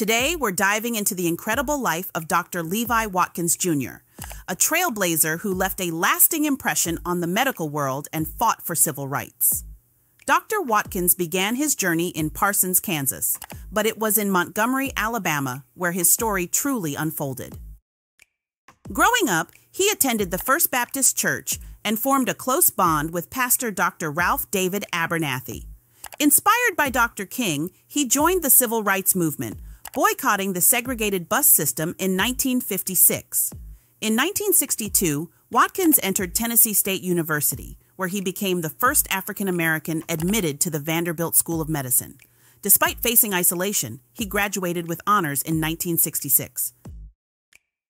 Today, we're diving into the incredible life of Dr. Levi Watkins Jr., a trailblazer who left a lasting impression on the medical world and fought for civil rights. Dr. Watkins began his journey in Parsons, Kansas, but it was in Montgomery, Alabama, where his story truly unfolded. Growing up, he attended the First Baptist Church and formed a close bond with Pastor Dr. Ralph David Abernathy. Inspired by Dr. King, he joined the civil rights movement, boycotting the segregated bus system in 1956. In 1962, Watkins entered Tennessee State University, where he became the first African-American admitted to the Vanderbilt School of Medicine. Despite facing isolation, he graduated with honors in 1966.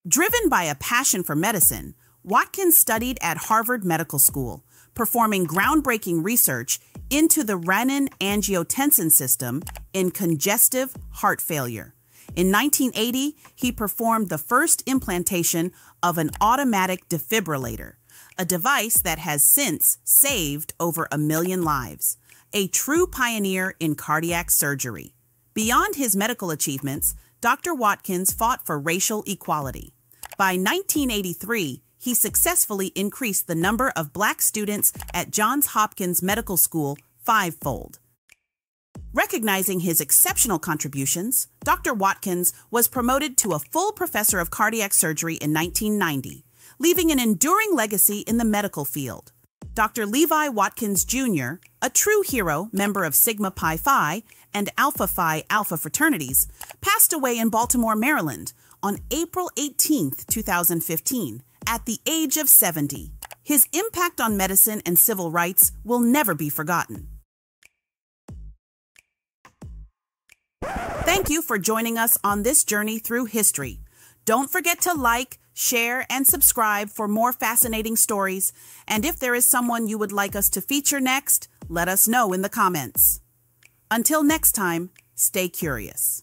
Driven by a passion for medicine, Watkins studied at Harvard Medical School, performing groundbreaking research into the renin-angiotensin system in congestive heart failure. In 1980, he performed the first implantation of an automatic defibrillator, a device that has since saved over 1 million lives, a true pioneer in cardiac surgery. Beyond his medical achievements, Dr. Watkins fought for racial equality. By 1983, he successfully increased the number of Black students at Johns Hopkins Medical School fivefold. Recognizing his exceptional contributions, Dr. Watkins was promoted to a full professor of cardiac surgery in 1990, leaving an enduring legacy in the medical field. Dr. Levi Watkins Jr., a true hero, member of Sigma Pi Phi and Alpha Phi Alpha fraternities, passed away in Baltimore, Maryland on April 18, 2015, at the age of 70. His impact on medicine and civil rights will never be forgotten. Thank you for joining us on this journey through history. Don't forget to like, share, and subscribe for more fascinating stories. And if there is someone you would like us to feature next, let us know in the comments. Until next time, stay curious.